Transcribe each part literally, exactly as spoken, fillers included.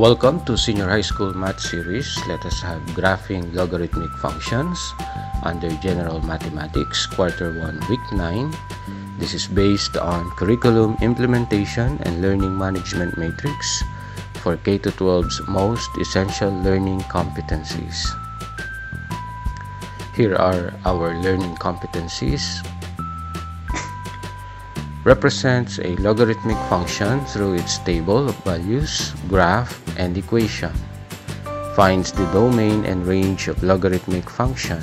Welcome to Senior High School Math Series. Let us have graphing logarithmic functions under General Mathematics, Quarter one, Week nine. This is based on Curriculum Implementation and Learning Management Matrix for K through twelve's most essential learning competencies. Here are our learning competencies. Represents a logarithmic function through its table of values, graph, and equation. Finds the domain and range of logarithmic function.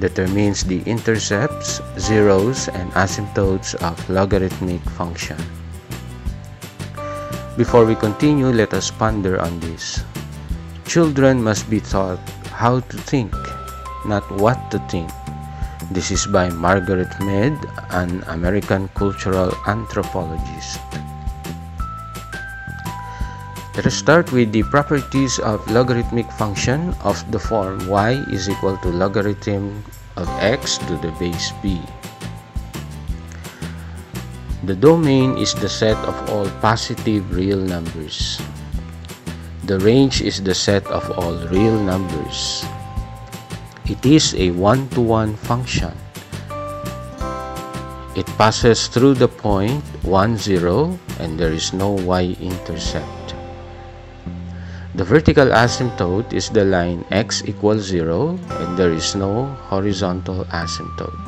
Determines the intercepts, zeros, and asymptotes of logarithmic function. Before we continue, let us ponder on this. Children must be taught how to think, not what to think. This is by Margaret Mead, an American cultural anthropologist. Let us start with the properties of logarithmic function of the form y is equal to logarithm of x to the base b. The domain is the set of all positive real numbers. The range is the set of all real numbers. It is a one-to-one function. It passes through the point one, zero, and there is no y-intercept. The vertical asymptote is the line x equals zero, and there is no horizontal asymptote.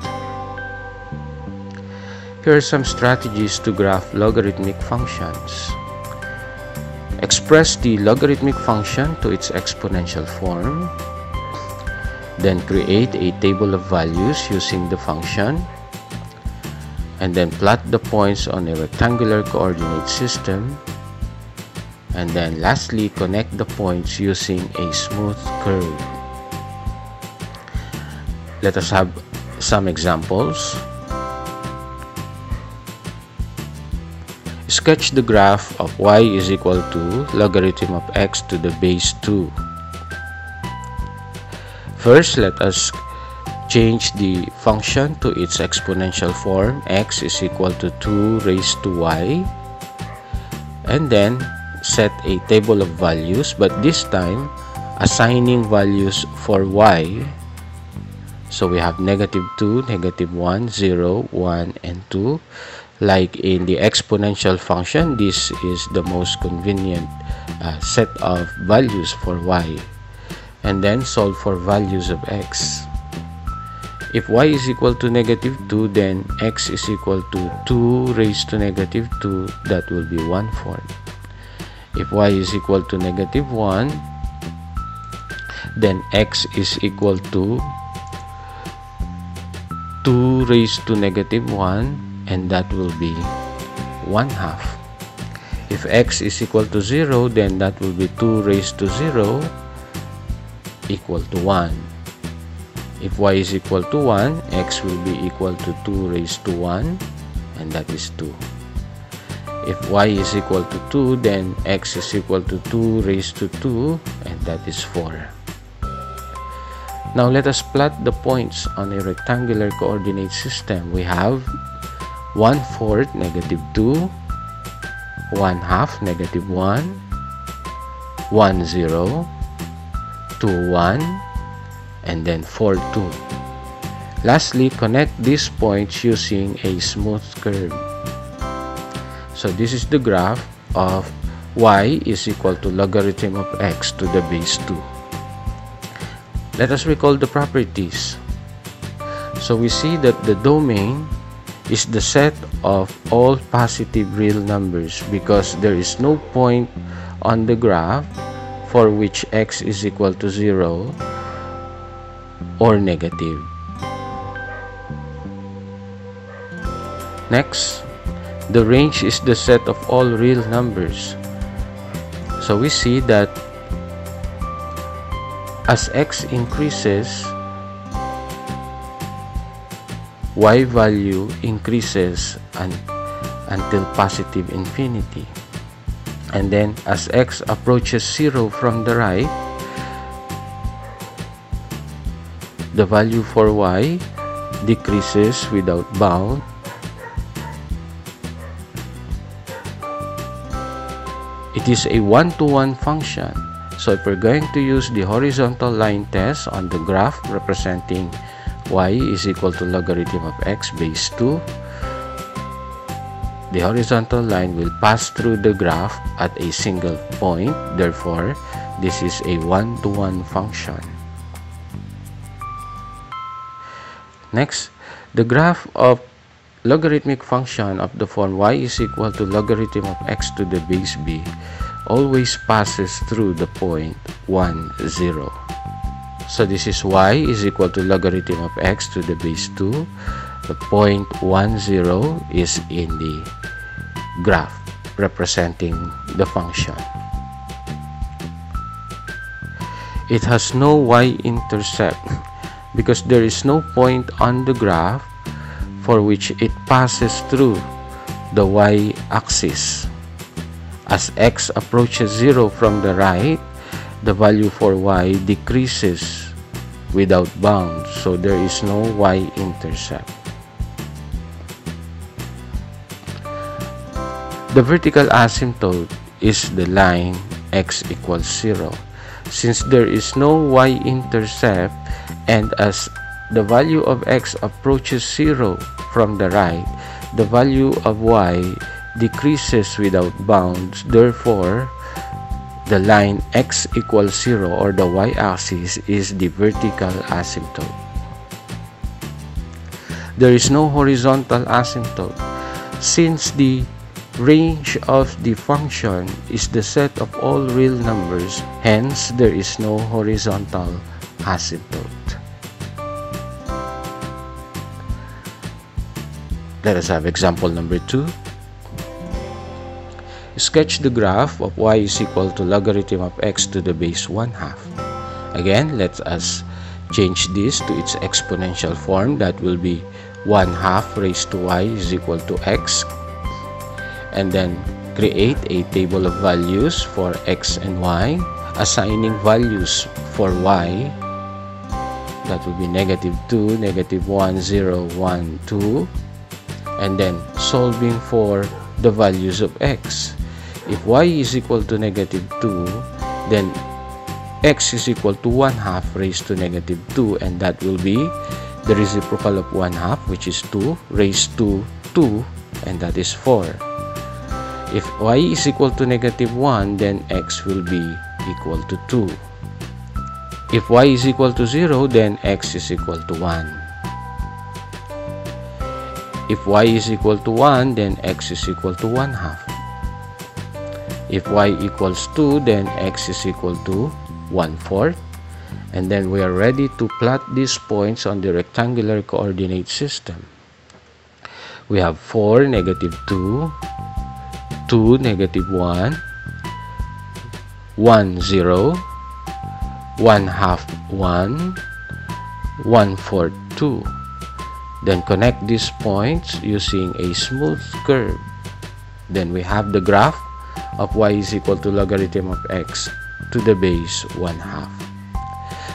Here are some strategies to graph logarithmic functions. Express the logarithmic function to its exponential form. Then create a table of values using the function, and then plot the points on a rectangular coordinate system, and then lastly connect the points using a smooth curve. Let us have some examples. Sketch the graph of y is equal to logarithm of x to the base two. First, let us change the function to its exponential form, x is equal to two raised to y, and then set a table of values, but this time assigning values for y. So we have negative two, negative one, zero, one, and two. Like in the exponential function, this is the most convenient uh, set of values for y. And then solve for values of x. If y is equal to negative two, then x is equal to two raised to negative two, that will be one fourth. If y is equal to negative one, then x is equal to two raised to negative one, and that will be one half. If x is equal to zero, then that will be two raised to zero, equal to one. If y is equal to one, x will be equal to two raised to one, and that is two. If y is equal to two, then x is equal to two raised to two, and that is four. Now let us plot the points on a rectangular coordinate system. We have one fourth negative two, one half negative one, one, zero, two, one, and then four, two. Lastly, connect these points using a smooth curve. So this is the graph of y is equal to logarithm of x to the base two. Let us recall the properties. So we see that the domain is the set of all positive real numbers because there is no point on the graph for which x is equal to zero or negative. Next, the range is the set of all real numbers. So we see that as x increases, y value increases un- until positive infinity. And then, as x approaches zero from the right, the value for y decreases without bound. It is a one-to-one function. So if we're going to use the horizontal line test on the graph representing y is equal to logarithm of x base two, the horizontal line will pass through the graph at a single point. Therefore, this is a one-to-one function. Next, the graph of logarithmic function of the form y is equal to logarithm of x to the base b always passes through the point one, zero. So this is y is equal to logarithm of x to the base two. The point one, zero is in the graph representing the function. It has no y-intercept because there is no point on the graph for which it passes through the y-axis. As x approaches zero from the right, the value for y decreases without bounds, so there is no y-intercept. The vertical asymptote is the line x equals zero. Since there is no y-intercept, and as the value of x approaches zero from the right, the value of y decreases without bounds. Therefore, the line x equals zero, or the y-axis, is the vertical asymptote. There is no horizontal asymptote since the range of the function is the set of all real numbers. Hence, there is no horizontal asymptote. Let us have example number two. Sketch the graph of y is equal to logarithm of x to the base one half. Again, let us change this to its exponential form. That will be one half raised to y is equal to x. And then create a table of values for x and y, assigning values for y. That will be negative two, negative one, zero, one, two. And then solving for the values of x. If y is equal to negative two, then x is equal to one half raised to negative two, and that will be the reciprocal of one half, which is two, raised to two, and that is four. If y is equal to negative one, then x will be equal to two. If y is equal to zero, then x is equal to one. If y is equal to one, then x is equal to one half. If y equals two, then x is equal to one fourth. And then we are ready to plot these points on the rectangular coordinate system. We have four, negative two, two, negative one, one, zero, one half, one, one fourth, two. Then connect these points using a smooth curve. Then we have the graph of y is equal to logarithm of x to the base one half.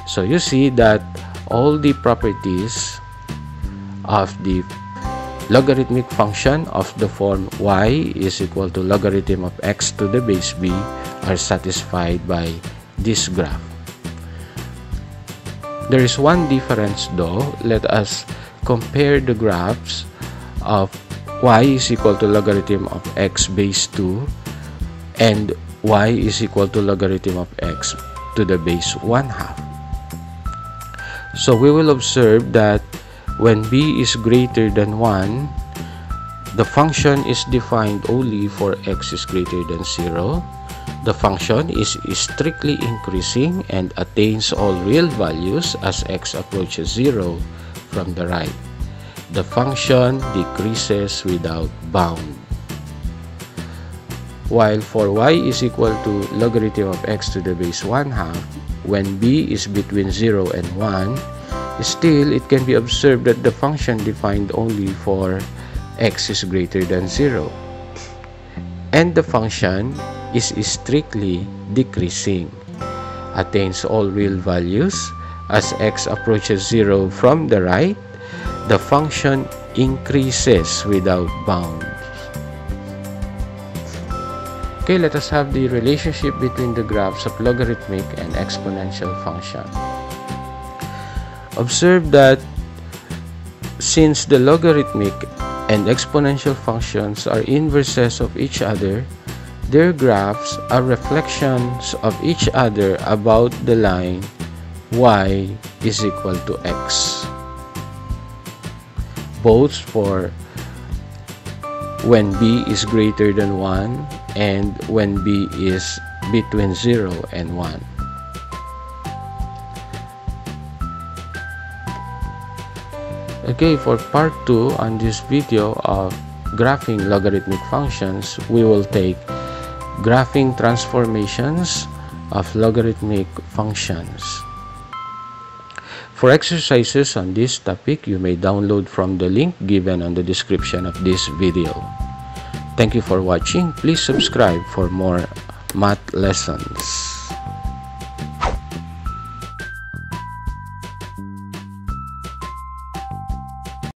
So you see that all the properties of the logarithmic function of the form y is equal to logarithm of x to the base b are satisfied by this graph. There is one difference though. Let us compare the graphs of y is equal to logarithm of x base two and y is equal to logarithm of x to the base one half. So we will observe that when b is greater than one, the function is defined only for x is greater than zero. The function is strictly increasing and attains all real values as x approaches zero from the right. The function decreases without bound. While for y is equal to logarithm of x to the base one half, when b is between zero and one, still it can be observed that the function defined only for x is greater than zero. And the function is strictly decreasing, attains all real values As x approaches zero from the right, the function increases without bounds. Okay, let us have the relationship between the graphs of logarithmic and exponential function. Observe that since the logarithmic and exponential functions are inverses of each other, their graphs are reflections of each other about the line y is equal to x, both for when b is greater than one and when b is between zero and one. Okay, for part two on this video of graphing logarithmic functions, we will take graphing transformations of logarithmic functions. For exercises on this topic, you may download from the link given on the description of this video. Thank you for watching. Please subscribe for more math lessons.